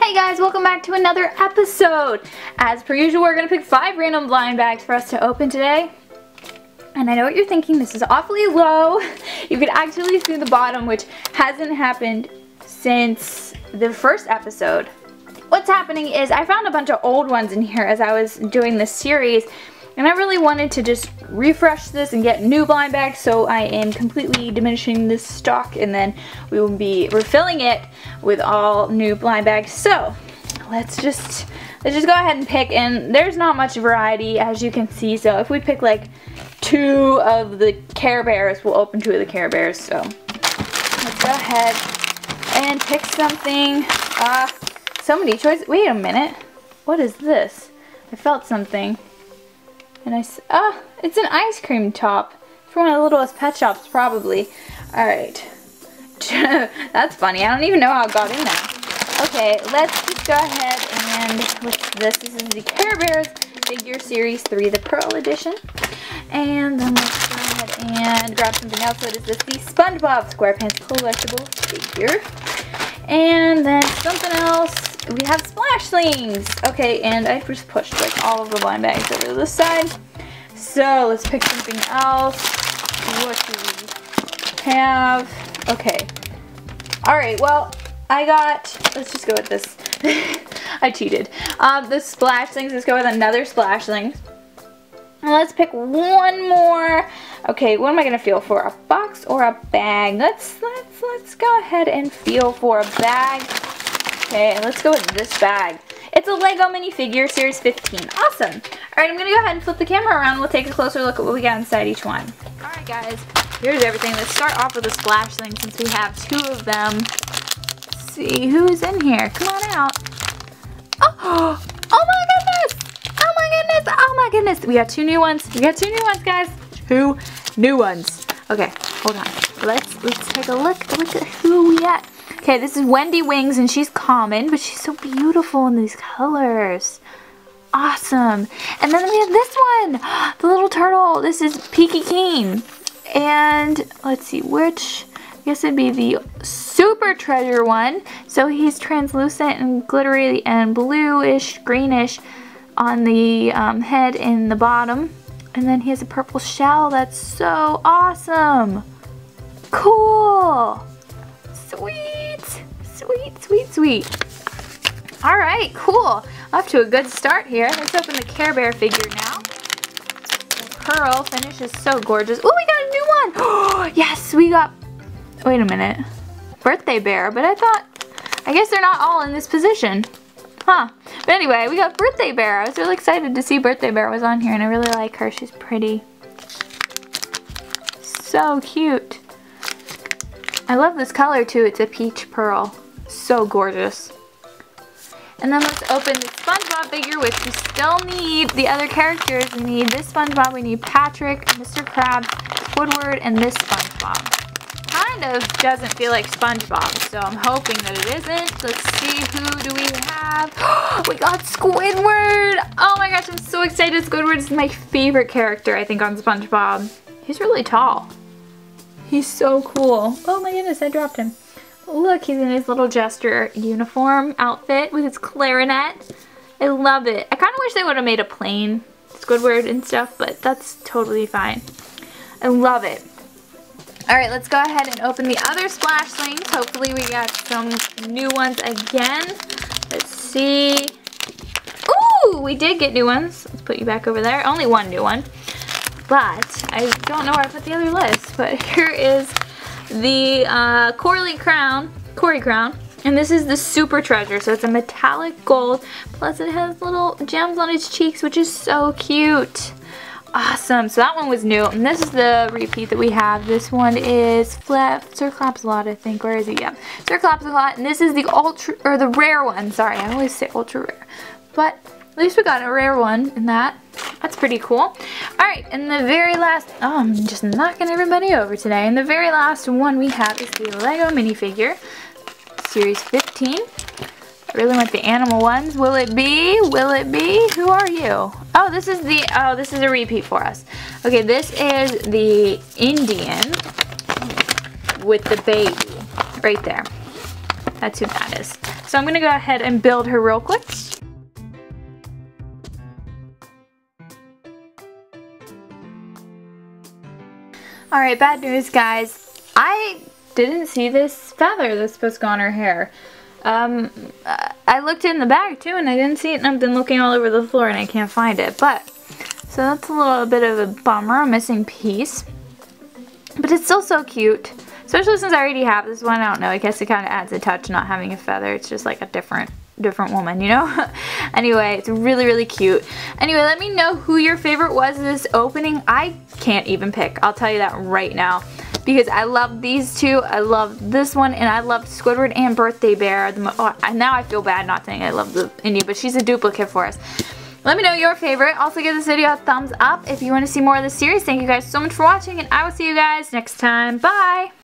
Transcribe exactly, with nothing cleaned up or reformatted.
Hey guys, welcome back to another episode. As per usual, we're gonna pick five random blind bags for us to open today. And I know what you're thinking, this is awfully low. You could actually see the bottom, which hasn't happened since the first episode. What's happening is I found a bunch of old ones in here as I was doing this series, and I really wanted to just refresh this and get new blind bags, so I am completely diminishing this stock, and then we will be refilling it with all new blind bags. So let's just let's just go ahead and pick, and there's not much variety as you can see, so if we pick like two of the Care Bears, we'll open two of the Care Bears. So let's go ahead and pick something. Uh, so many choices. Wait a minute. What is this? I felt something. And I s ah, oh, it's an ice cream top. It's one of the littlest pet shops, probably. All right. That's funny. I don't even know how it got in there. Okay, let's just go ahead and with this. This is the Care Bears Figure Series three, the Pearl Edition. And then let's go ahead and grab something else. What is this? The SpongeBob SquarePants collectible figure. And then something else. We have Splashlings! Okay, and I just pushed like all of the blind bags over to this side. So let's pick something else. What do we have? Okay. Alright, well, I got, let's just go with this. I cheated. Um, the Splashlings, let's go with another Splashlings. And let's pick one more. Okay, what am I gonna feel for? A box or a bag? Let's let's let's go ahead and feel for a bag. Okay, let's go with this bag. It's a Lego minifigure, series fifteen. Awesome. All right, I'm gonna go ahead and flip the camera around. We'll take a closer look at what we got inside each one. All right, guys, here's everything. Let's start off with a splash thing since we have two of them. Let's see who's in here. Come on out. Oh, oh my goodness! Oh my goodness! Oh my goodness! We got two new ones. We got two new ones, guys. Two new ones. Okay, hold on. Let's let's take a look. Look at who we got. Okay, this is Wendy Wings, and she's common, but she's so beautiful in these colors. Awesome. And then we have this one, the little turtle. This is Peaky Keen. And let's see which, I guess it'd be the super treasure one. So he's translucent and glittery and bluish, greenish on the um, head and the bottom. And then he has a purple shell. That's so awesome. Cool. Sweet. Sweet, sweet, sweet. All right, cool. Off to a good start here. Let's open the Care Bear figure now. The pearl finish is so gorgeous. Oh, we got a new one. Oh, yes, we got, wait a minute. Birthday Bear, but I thought, I guess they're not all in this position. Huh. But anyway, we got Birthday Bear. I was really excited to see Birthday Bear was on here, and I really like her. She's pretty. So cute. I love this color too. It's a peach pearl. So gorgeous. And then let's open the SpongeBob figure, which we still need the other characters. We need this SpongeBob, we need Patrick, Mister Krabs, Squidward, and this SpongeBob. Kind of doesn't feel like SpongeBob, so I'm hoping that it isn't. Let's see, who do we have? We got Squidward! Oh my gosh, I'm so excited. Squidward is my favorite character, I think, on SpongeBob. He's really tall. He's so cool. Oh my goodness, I dropped him. Look, he's in his little jester uniform outfit with his clarinet. I love it. I kind of wish they would have made a plain Squidward and stuff, but that's totally fine. I love it. All right, let's go ahead and open the other Splashlings. Hopefully we got some new ones again. Let's see. Ooh, we did get new ones. Let's put you back over there. Only one new one. But I don't know where I put the other list, but here is the uh, Cory Crown, Cory Crown, and this is the Super Treasure, so it's a metallic gold, plus it has little gems on its cheeks, which is so cute. Awesome, so that one was new, and this is the repeat that we have. This one is Flip, Sir Claps-a-Lot, I think, where is he? Yeah, Sir Claps-a-Lot, and this is the ultra, or the rare one, sorry, I always say ultra rare, but at least we got a rare one in that. That's pretty cool. Alright, and the very last, oh, I'm just knocking everybody over today. And the very last one we have is the Lego minifigure, series fifteen. I really want the animal ones. Will it be? Will it be? Who are you? Oh, this is the, oh, this is a repeat for us. Okay, this is the Indian with the baby right there. That's who that is. So I'm gonna go ahead and build her real quick. All right, bad news, guys. I didn't see this feather that's supposed to go on her hair. Um, I looked in the bag too and I didn't see it, and I've been looking all over the floor and I can't find it. But, so that's a little bit of a bummer, a missing piece. But it's still so cute. Especially since I already have this one. I don't know, I guess it kind of adds a touch not having a feather. It's just like a different different woman, you know? Anyway, it's really, really cute. Anyway, let me know who your favorite was this opening. I can't even pick. I'll tell you that right now. Because I love these two. I love this one, and I loved Squidward and Birthday Bear. Oh, now I feel bad not saying I love the Indie, but she's a duplicate for us. Let me know your favorite. Also, give this video a thumbs up if you want to see more of this series. Thank you guys so much for watching, and I will see you guys next time. Bye!